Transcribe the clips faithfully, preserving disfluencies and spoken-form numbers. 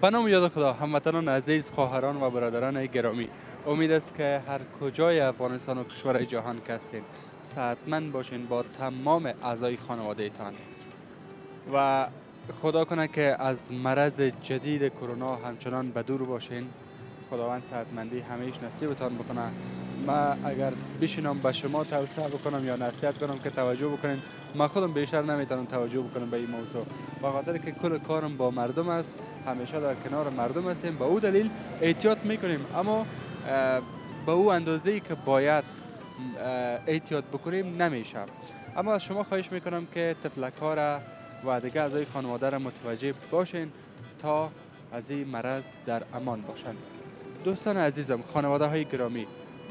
به نام یاد خدا هموطنان عزیز، خواهران و برادران گرامی، امید است که هر کجای افغانستان و کشور جهان که هستین صحتمند باشین با تمام اعضای خانواده تان و خدا کنه که از مرض جدید کرونا همچنان بدور باشین. خداوند صحتمندی همیش نصیبتان بکنه. ما اگر بشینم به شما توصیه بکنم یا نصیحت کنم که توجه بکنین، من خودم بیشتر نمیتونم توجه بکنم به این موضوع، به خاطر که کل کارم با مردم است، همیشه در کنار مردم هستیم، به او دلیل احتیاط میکنیم، اما به او اندازه‌ای که باید احتیاط بکنیم نمیشه. اما از شما خواهش میکنم که طفلک‌ها را و دیگه اعضای خانواده را متوجه باشین تا از این مرض در امان باشند. دوستان عزیزم، خانواده های گرامی،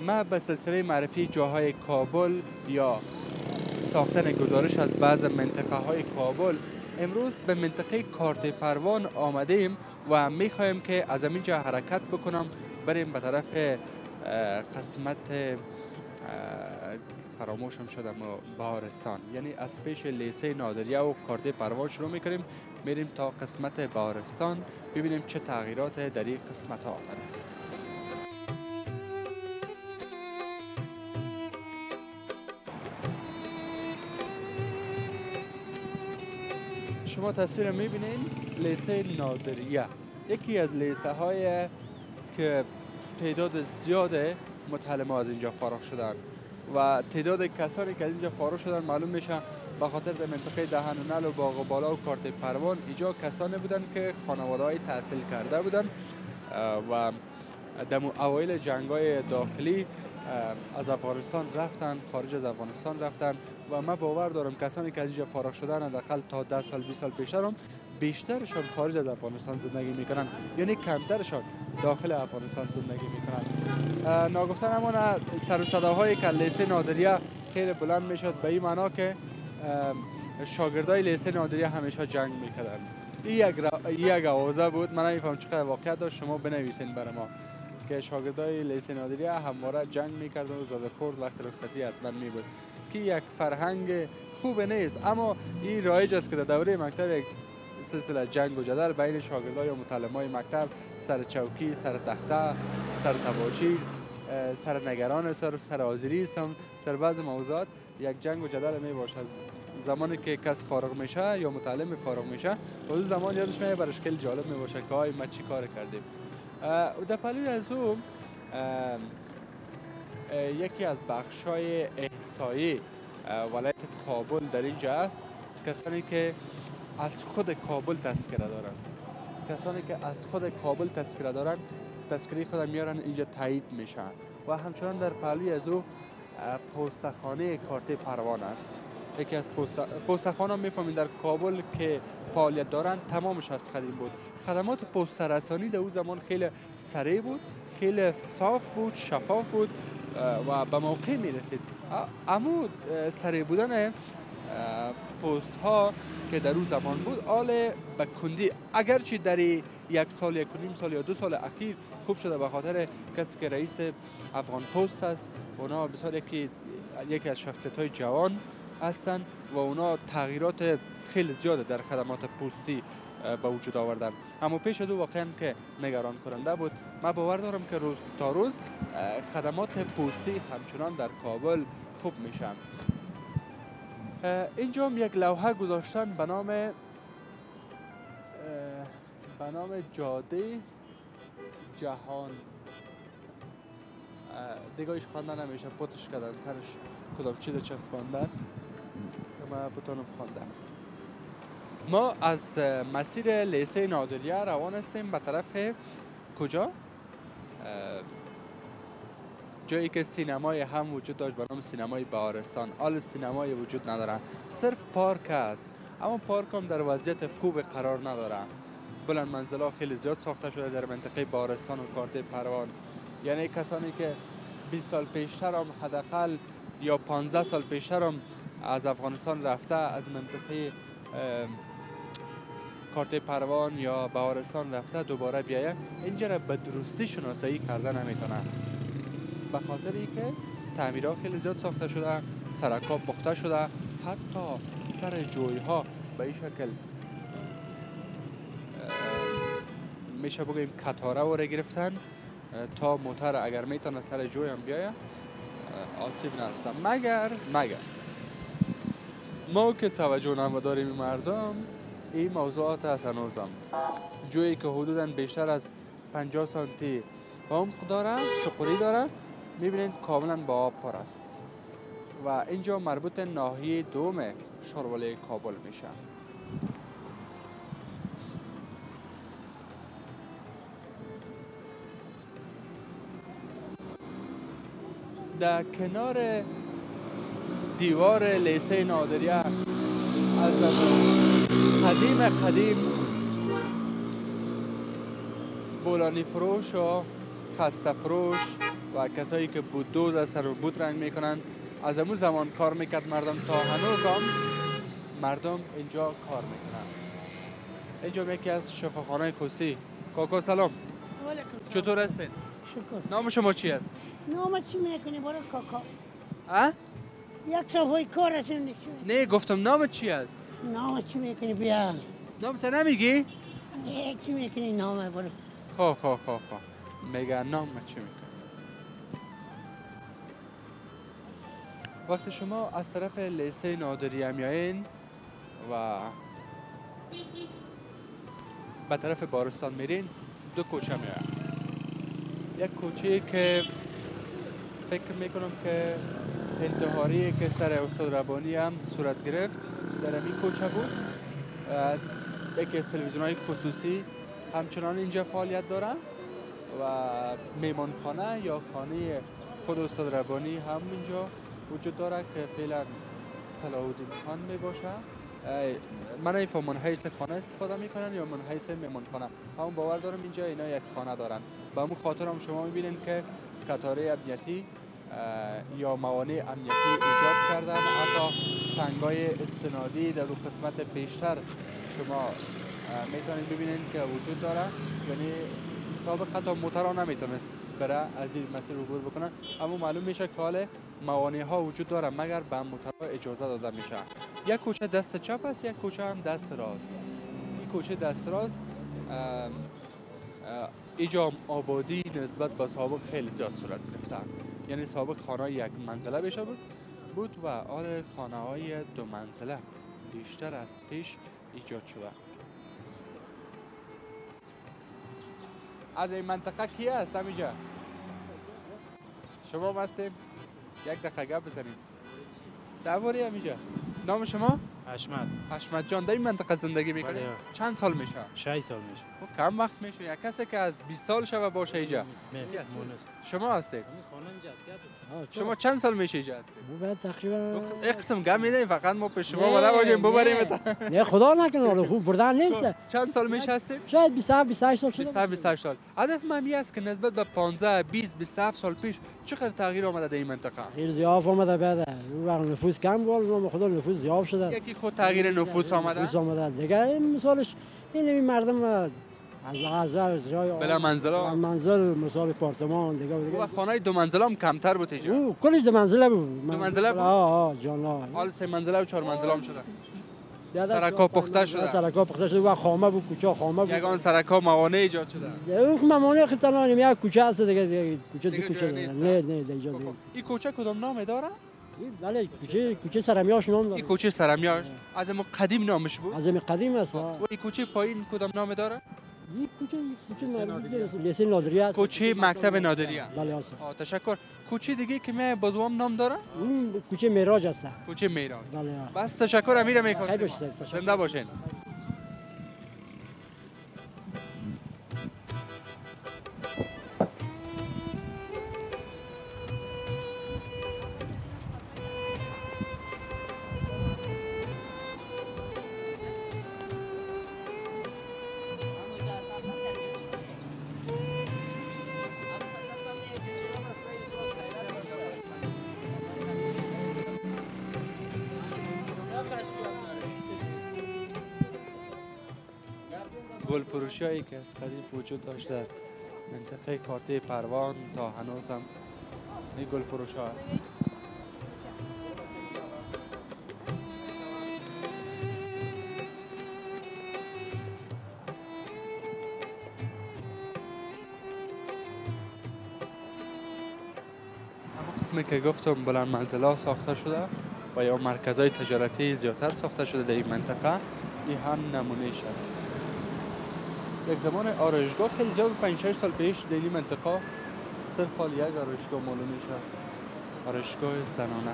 ما به سلسله معرفی جاهای کابل یا ساختن گزارش از بعض منطقه های کابل امروز به منطقه کارته پروان آمده ایم و می خواهیم که از اینجا حرکت بکنم بریم به طرف قسمت فراموشم شدم بهارستان، یعنی از پیش لیسه نادریه و کارته پروان شروع می کنیم، میریم تا قسمت بهارستان ببینیم چه تغییرات در این قسمت ها آمده. شما تصویر میبینین لیسه نادریه، یکی از لیسه های که تعداد زیاد متعلم از اینجا فارغ شدن و تعداد کسانی که از اینجا فارغ شدن معلوم میشن به خاطر در منطقه دهنونل و باغ بالا و کارته پروان اینجا کسانی بودن که خانواده های تحصیل کرده بودن و در اوایل جنگ‌های داخلی از افغانستان رفتن، خارج از افغانستان رفتن و من باور دارم کسانی که از اینجا فارغ شدن حداقل تا ده سال بیست سال پیشتر هم بیشترشان خارج از افغانستان زندگی میکنن، یعنی کمترشان داخل افغانستان زندگی میکنن. ناگفتن همون سر و صداهایی که لیسه نادریه خیلی بلند میشد، به این معنا که شاگردای لیسه نادریه همیشه جنگ میکردن. این یک آوازه بود، من نمیفهم چقدر واقعیت داشت، شما بنویسین برای ما که شاگردای لیسه نادریه همواره جنگ میکردن و زاده خورد وقت رخصتی حتما میبود که یک فرهنگ خوب نیست، اما این رایج است که در دوره مکتب یک سلسله جنگ و جدل بین شاگردای و متعلمای مکتب سر چوکی، سر تخته، سر تباشیر، سر نگران، سر سر آذری، سر بعض موضوعات یک جنگ و جدل می باشه. زمانی که کس فارغ میشه یا متعلم فارغ میشه اون زمان یادش میاد برش خیلی جالب می باشه که آی ما چی کار کردیم. در پلوی از او یکی از بخشای احصایی ولایت کابل در اینجا است، کسانی که از خود کابل تذکره دارند، کسانی که از خود کابل تذکره دارند تذکره خود میارن اینجا تایید میشن و همچنان در پلوی از او پستخانه کارته پروان است. یکی از پستخانه‌ها میفهمید در کابل که فعالیت دارند تمامش از قدیم بود. خدمات پسته رسانی در اون زمان خیلی سریع بود، خیلی صاف بود، شفاف بود و به موقع میرسید. اما سریع بودن پست ها که در اون زمان بود آل بکندی، اگرچه در یک سال یک نیم سال یا دو سال اخیر خوب شده به خاطر کسی که رئیس افغان پست است، اونا بسیار یکی یکی از شخصیت های جوان هستند و اونا تغییرات خیلی زیاده در خدمات پستی به وجود آوردن، اما پیش دو واقعا که نگران کننده بود. من باور دارم که روز تا روز خدمات پستی همچنان در کابل خوب میشن. اینجا هم یک لوحه گذاشتن به نام به نام جاده جهان، دیگهش خوانده نمیشه، پتش کردن سرش کدام چیز چسباندن که من پتانم خواندم. ما از مسیر لیسه نادریه روان هستیم به طرف کجا؟ جایی که سینمای هم وجود داشت به نام سینمای بهارستان، حال سینمای وجود نداره، صرف پارک است، اما پارک هم در وضعیت خوب قرار نداره. بلند منزل‌ها خیلی زیاد ساخته شده در منطقه بهارستان و کارته پروان، یعنی کسانی که بیست سال پیشتر هم حداقل یا پانزده سال پیشتر هم از افغانستان رفته، از منطقه کارته پروان یا بهارستان رفته دوباره بیایه اینجا را به درستی شناسایی کرده نمیتونه، به خاطر اینکه تعمیرها خیلی زیاد ساخته شده، سرکا پخته شده، حتی سر جوی‌ها به این شکل میشه بگیم کتاره وره گرفتن تا موتر اگر میتونه سر جویم بیایه آسیب نرسه. مگر مگر ما که توجه نموداریم مردم این موضوعات هست، هنوزم جویی که حدوداً بیشتر از پنجاه سانتی عمق داره، چقوری داره، میبینید کاملا با آب پر است و اینجا مربوط ناحیه دوم شارواله کابل میشه. در کنار دیوار لیسه نادریه از قدیم قدیم بولانی فروش و خسته فروش و کسایی که بود دوز از سر و بود رنگ میکنن از امون زمان کار میکرد مردم، تا هنوز هم مردم اینجا کار میکنن. اینجا یکی از شفاخانه خوسی. کاکا سلام. چطور هستین؟ شکر. نام شما چی است؟ نام چی میکنی برای کاکا؟ اه؟ یک صفحه کار هستم نشون. نه گفتم نام چی است؟ نام چی میکنی بیا؟ نام تا نمیگی؟ نه چی میکنی نام برای؟ خب خب خب خب. میگه نام چی میکنی؟ وقتی شما از طرف لیسه نادریه میایین و به طرف بهارستان میرین دو کوچه میایین. یک کوچه که فکر میکنم که انتحاریه که سر استاد ربانی هم صورت گرفت در این کوچه بود. یکی از تلویزیون‌های خصوصی همچنان اینجا فعالیت داره و میمانخانه یا خانه خود استاد ربانی هم اینجا وجود داره که فعلا صلاح‌الدین خان می باشه. من ایفا منحیث خانه استفاده میکنن یا منحیث میمانخانه، همون باور دارم اینجا اینا یک خانه دارن. به همون خاطر هم شما میبینین که قطاره امنیتی یا موانع امنیتی ایجاد کردن، حتی سنگای استنادی در اون قسمت پیشتر شما میتونید ببینین که وجود داره، یعنی سابقا تا موترها نمیتونست بره از این مسیر عبور بکنن، اما معلوم میشه که حال موانع ها وجود داره مگر به موترها اجازه داده میشه. یک کوچه دست چپ است، یک کوچه هم دست راست. این کوچه دست راست اینجا آبادی نسبت به سابق خیلی زیاد صورت گرفته، یعنی سابق خانه یک منزله بشه بود بود و آن خانه های دو منزله بیشتر از پیش ایجاد شده. از این منطقه کی هست همینجا؟ شما هستین؟ یک دقیقه گپ بزنید درباره همینجا. نام شما؟ حشمت. حشمت جان در این منطقه زندگی میکنی؟ چند سال میشه؟ شش سال میشه. کم وقت میشه یک کسی که از بیست سال شبه باشه اینجا. شما هستید؟ شما چند سال میشه اینجا هستید؟ بابا تقریبا یک قسم گم میدین فقط ما پیش شما ولا باشیم ببریم. نه خدا نکنه خوب بردن نیست. چند سال میشه هستید؟ شاید بیست و هفت بیست و هشت سال شده. بیست و هفت بیست و هشت سال. هدف من این است که نسبت به پانزده بیست بیست و هفت سال پیش چقدر تغییر آمده در این منطقه؟ خیلی زیاد اومده. بعد اون نفوس کم بود، خدا نفوس زیاد شده. یکی خود تغییر نفوس آمده. نفوس آمده. دیگه مثالش این مردم از هزار جای بلا منزله منزل مثال آپارتمان دیگه دیگه خانه دو منزله هم کمتر بود اینجا. او کلش دو منزله بود. دو منزله بود. آ جان حال سه منزله و چهار منزله هم شده. سرکا پخته شده. سرکا پخته شده و خامه بود، کوچه خامه بود. یگان سرکا موانع ایجاد شده. اون موانع خطرناک یک کوچه است دیگه، کوچه دو کوچه. نه نه دیگه. این کوچه کدام نام داره؟ بله کوچه کوچه سرمیاش نام داره. این کوچه سرمیاش از هم قدیم نامش بود. از هم قدیم است. و این کوچه پایین کدام نام داره؟ یک کوچه کوچه لیسه نادریه، کوچه مکتب نادریه. بله هست. تشکر. کوچه دیگه که من بازوام نام داره اون کوچه معراج است. کوچه معراج. بله بس تشکر. امیر میخواستم زنده باشین. فروشی که از قدیم وجود داشت در منطقه کارته پروان تا هنوز هم این گل فروش ها هست. قسمی که گفتم بلند منزله ساخته شده و یا مرکزهای تجارتی زیادتر ساخته شده در این منطقه، این هم نمونهش است. یک زمان آرایشگاه خیلی زیاد پنج شش سال پیش در این منطقه صرف حال یک آرایشگاه معلوم میشه، آرایشگاه زنانه.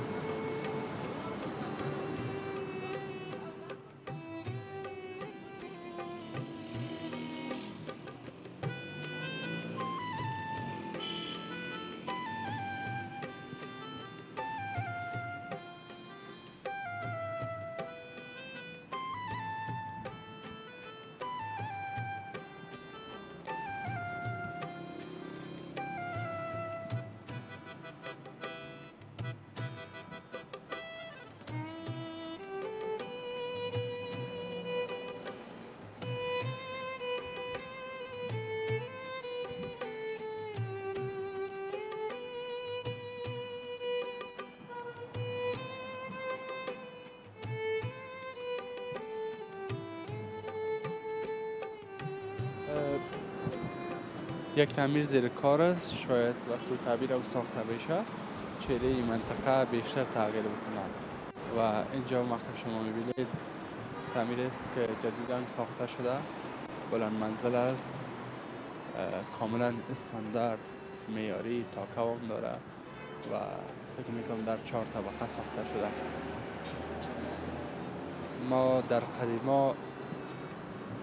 یک تعمیر زیر کار است، شاید وقتی تعمیر او ساخته بشه چهره این منطقه بیشتر تغییر بکنند و اینجا وقتی شما میبینید تعمیر است که جدیداً ساخته شده، بلند منزل است، کاملا استاندارد معیاری تاکه هم داره و فکر میکنم در چهار طبقه ساخته شده. ما در قدیما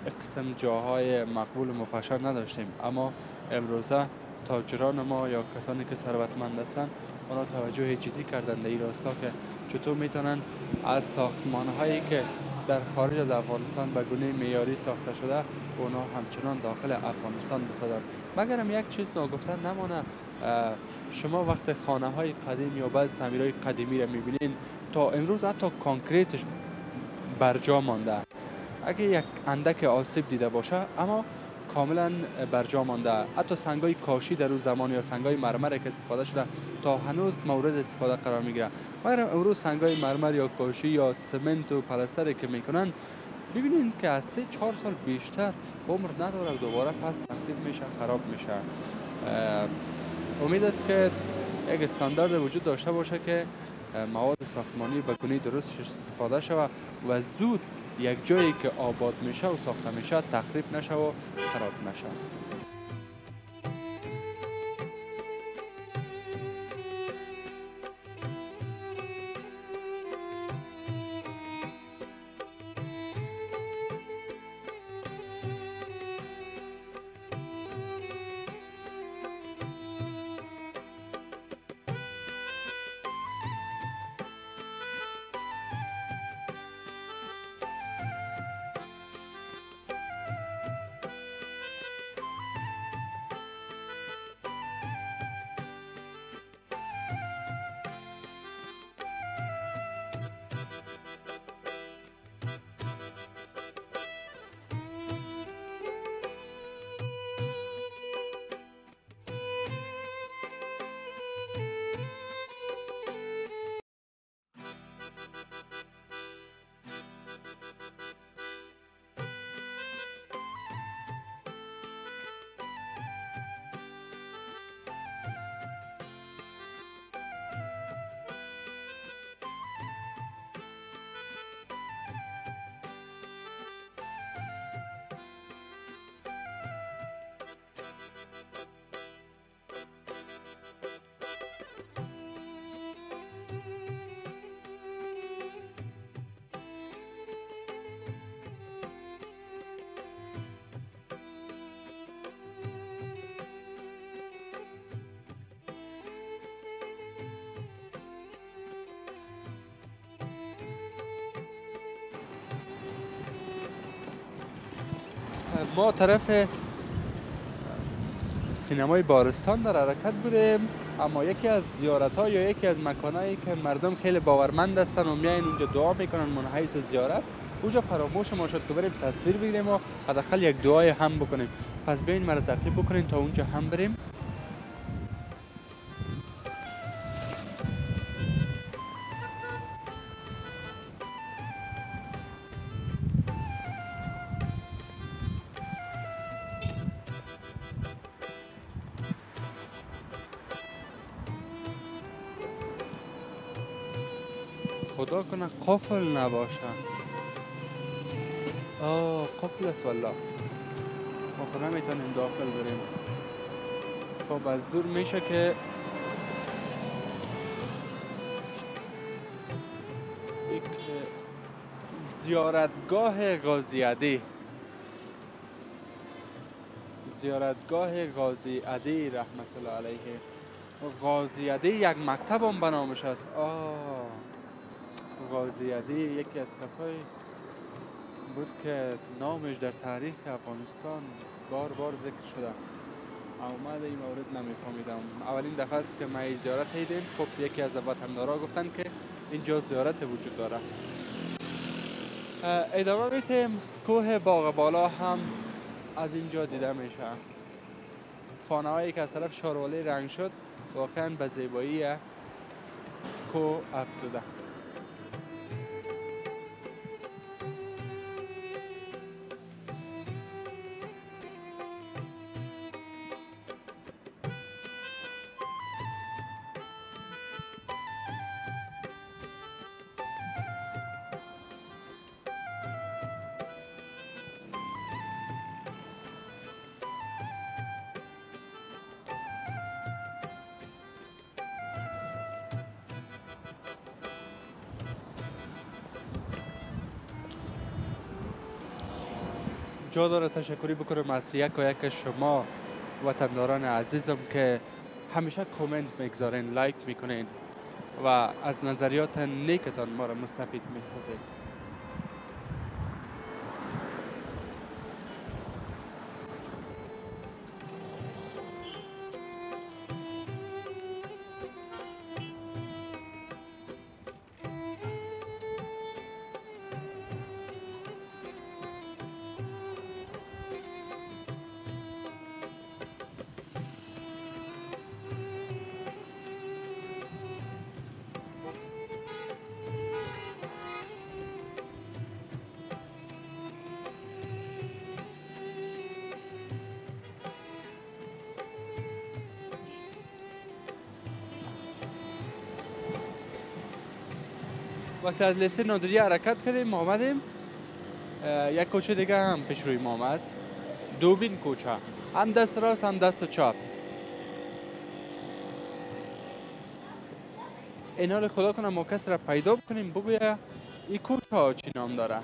اقسم جاهای مقبول و مفشر نداشتیم، اما امروزه تاجران ما یا کسانی که ثروتمند هستند اونا توجه جدی کردند در این راستا که چطور میتونن از ساختمان هایی که در خارج از افغانستان به گونه معیاری ساخته شده اونا همچنان داخل افغانستان بسازند. مگرم یک چیز ناگفته نمانه، شما وقت خانه های قدیم یا بعض تعمیرهای قدیمی را میبینین تا امروز حتی کانکریتش برجا مانده، اگه یک اندک آسیب دیده باشه اما کاملا برجا مانده. حتی سنگای کاشی در اون زمان یا سنگای مرمر که استفاده شده تا هنوز مورد استفاده قرار میگیره. مگر امروز سنگای مرمر یا کاشی یا سمنت و پلستر که میکنن ببینین که از سه چهار سال بیشتر عمر نداره، دوباره پس تخریب میشه، خراب میشه. امید است که یک استاندارد وجود داشته باشه که مواد ساختمانی به گونه درست استفاده شود و زود یک جایی که آباد میشه و ساخته میشه تخریب نشه و خراب نشه. ما طرف سینمای بهارستان در حرکت بودیم، اما یکی از زیارت‌ها یا یکی از مکانایی که مردم خیلی باورمند هستن و میاین اونجا دعا میکنن منحیث زیارت، اونجا فراموش ما شد که بریم تصویر بگیریم و حداقل یک دعای هم بکنیم. پس بیاین مرا ترغیب بکنین تا اونجا هم بریم. خدا کنه قفل نباشه. آه قفل است والله. ما خدا میتونیم داخل بریم. خب از دور میشه که یک زیارتگاه غازی عدی زیارتگاه غازی عدی رحمت الله علیه. غازی ادی یک مکتب هم به نامش است. آه غازی ادی یکی از کسایی بود که نامش در تاریخ افغانستان بار بار ذکر شده. اومد این مورد نمیفهمیدم. اولین دفعه است که ما زیارت دیدیم. خب یکی از وطندارا گفتن که اینجا زیارت وجود داره. ادامه میتیم. کوه باغ بالا هم از اینجا دیده میشه. خانه هایی که از طرف شارواله رنگ شد واقعا به زیبایی کو افزوده. جا داره تشکری بکنم از یک و یک شما وطنداران عزیزم که همیشه کامنت میگذارین، لایک میکنین و از نظریات نیکتان ما را مستفید میسازین. وقتی از لیسه نادریه حرکت کردیم آمدیم یک کوچه دیگه هم پیش رویم آمد. دوبین کوچه هم دست راست هم دست چپ. این حال خدا کنم ما کس را پیدا بکنیم بگویه این کوچه ها چی نام داره.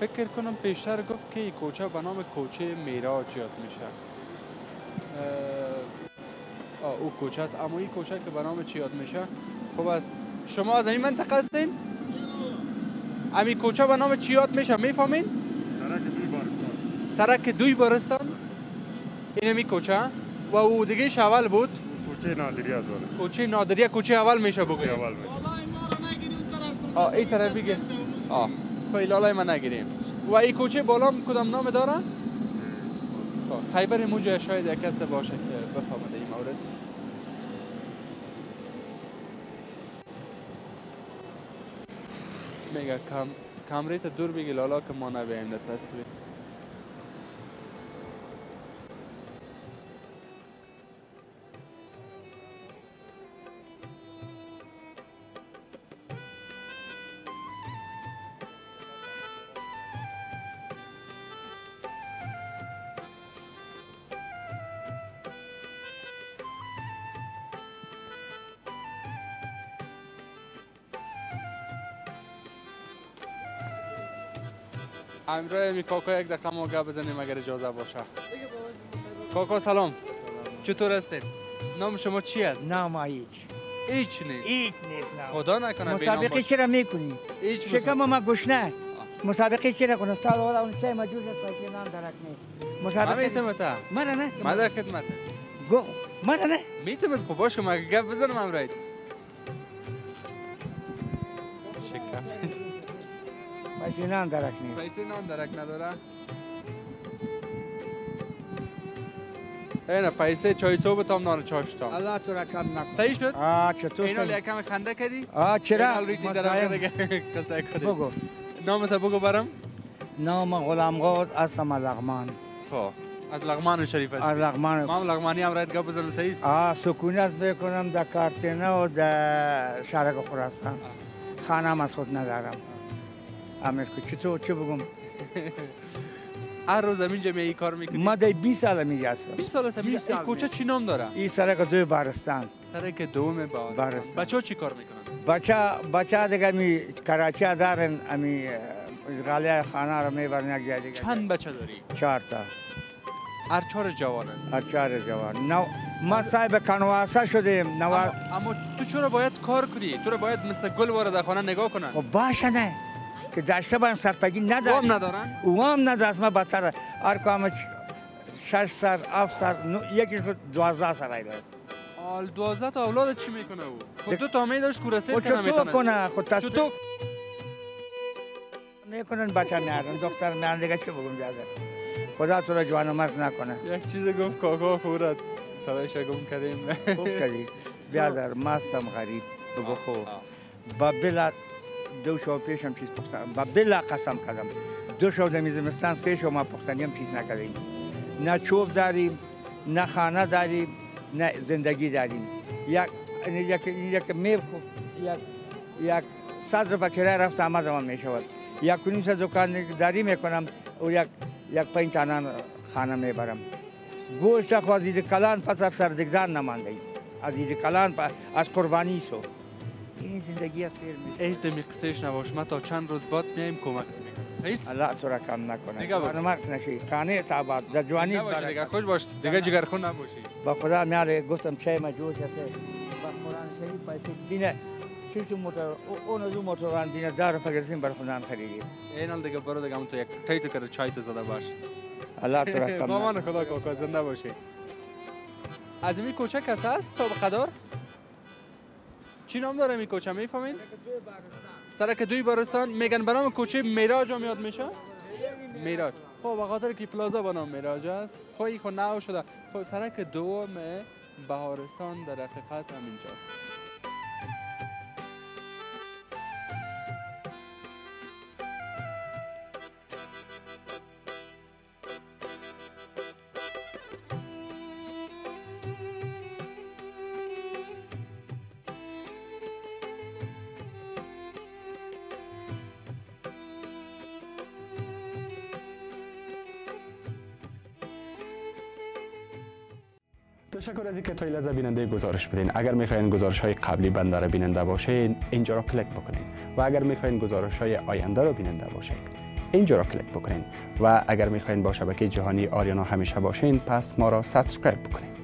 فکر کنم پیشتر گفت که این کوچه به نام کوچه معراج یاد میشه. او کوچه است اما این کوچه که به نام چی یاد میشه. خب از شما از این منطقه هستین؟ امی کوچه به نام چی یاد میشه میفهمین؟ سرک دوی بارستان. سرک دوی بارستان این امی کوچه و او دیگه اول بود کوچه نادریه از بالا. کوچه نادریه کوچه اول میشه بگو. کوچه اول میشه. آ این طرف دیگه. آ فیلالای ما نگیریم. و این کوچه بالا کدام نام داره؟ خیبر موجه شاید یک کس باشه که بفهمه این مورد. میگه کام کامریت دور بگی لالا که ما نبیایم در تصویر. امروز می کاکا یک دقیقه ما گپ بزنیم اگر اجازه باشه. کاکا سلام. چطور هستین؟ نام شما چی است؟ نام هیچ. هیچ نیست. هیچ نیست نام. خدا نکنه مسابقه چرا میکنی؟ هیچ شکم ما گشنه. مسابقه چرا کنم؟ تا حالا اون چه موجود است که نام درک نیست. مسابقه میتمتا. مرا نه. ماده خدمت. گو مرا نه. میتمت خوب باش که ما گپ بزنیم امروز. شکم. پیسی نان درک نیست. پیسی نان درک نداره. اینا پیسی چای صبح تام نان چاشتم. الله تو رقم نکن. صحیح شد؟ آ چطور؟ اینا یکم خنده کردی؟ آ چرا؟ الریتی درک دیگه کسای کردی. بگو. نامت بگو برام. نام غلامغاز هستم از لغمان. خب. از لغمان شریف هستی؟ از لغمان. مام لغمانی هم رایت گپ بزنم صحیح است؟ آه سکونت میکنم در کارتینه و در شرق خراسان. خانم از خود ندارم. امیر چی تو چی بگم؟ هر روز اینجا می کار میکنی؟ ما در بیست سال میجا هستم. بیست سال هستم. این کوچه چی نام داره؟ این سرک دوم بهارستان. سرک دوم بهارستان. بچه‌ها چی کار میکنن؟ بچه بچه دیگه می کراچی دارن، امی غالیه خانه رو میبرن یک جای دیگه. چند بچه داری؟ چهار تا. هر چهار جوان است. هر چهار جوان. نو ما صاحب کنواسه شدیم. نو اما تو چرا باید کار کنی؟ تو رو باید مثل گل وارد خانه نگاه کنن. خب باشه نه. که داشته بایم سرپگی ندارن. اوام ندارن؟ اوام ندارن از ما بدتر ارکام شش سر، هفت سر، یکیش دوازده سر ایده است. آل دوازده تا اولاد چی میکنه او؟ خب تو تا می داشت کورسه کنه میتونه. کنه خود تصویر. چطور؟ میکنن بچه میارن، دکتر میارن دیگه چی بگم جاده؟ خدا تو را جوان و مرد نکنه. یک چیز گفت کاکا خورد، سرایش گم کردیم. خوب کردی. بیادر ماستم غریب بگو خوب. با بلاد دو شو پیشم چیز پختم و بلا قسم کردم دو شو در میزمستان سه شو ما پختنیم چیز نکردیم نه چوب داریم نه خانه داریم نه زندگی داریم یک یک یک میو یک یک صد روپیه کرایه رفت آمد زمان میشود یک کنیم صد دکان داری میکنم و یک یک پنج تنان خانه میبرم گوشت خواهد دید کلان پس سردگدان نماندیم از دید کلان از قربانی سو این زندگی ها فیر میشه ایش دمی قصهش نباش ما تا چند روز بعد میاییم کمک میکنم صحیح؟ الله تو را کم نکنه دیگه باید مرد نشی خانه تا بعد در جوانی باشه دیگه خوش باش دیگه جگرخون نباشی با خدا میاره گفتم چای ما جوش هسته با قرآن شریف پیسه دینه چیشتون موتور اون از اون موتوران دینه دارو پگرزیم بر خودان خریدیم اینال دیگه برو دیگه همون تو یک تایتو کرد چای تو زده باش الله تو را کم مامان خدا کاکا زنده باشه از این کوچه کسا هست سابقه دار چی نام داره می کوچه میفهمین؟ سرک دوی بهارستان میگن به نام کوچه میراج هم یاد میشه؟ میراج خب به خاطر که پلازا به نام میراج است خب این خب نو شده خب سرک دوم بهارستان در حقیقت هم اینجاست تشکر از اینکه تا این لحظه بیننده گزارش بدین اگر می‌خواین گزارش‌های قبلی بنده را بیننده باشین اینجا را کلیک بکنین و اگر می‌خواین گزارش‌های آینده را بیننده باشین اینجا را کلیک بکنین و اگر می‌خواین با شبکه جهانی آریانا همیشه باشین پس ما را سابسکرایب بکنین